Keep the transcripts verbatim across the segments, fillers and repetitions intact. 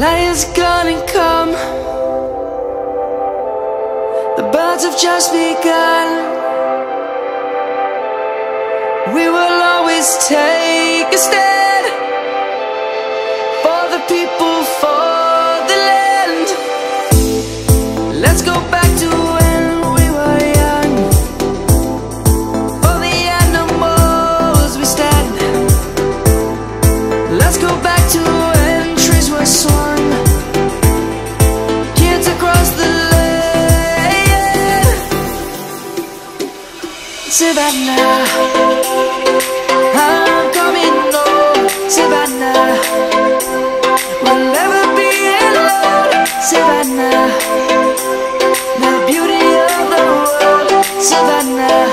Light is gonna come. The birds have just begun. We will always take a stand for the people, for the land. Let's go back to when we were young. For the animals we stand. Let's go back to when trees were swung. Savannah, I'm coming home. Savannah, we'll never be alone. Savannah, the beauty of the world. Savannah,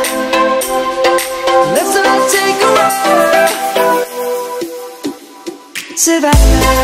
let's all take a walk. Savannah.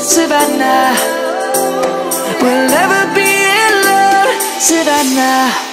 Savannah, we'll never be alone. Savannah.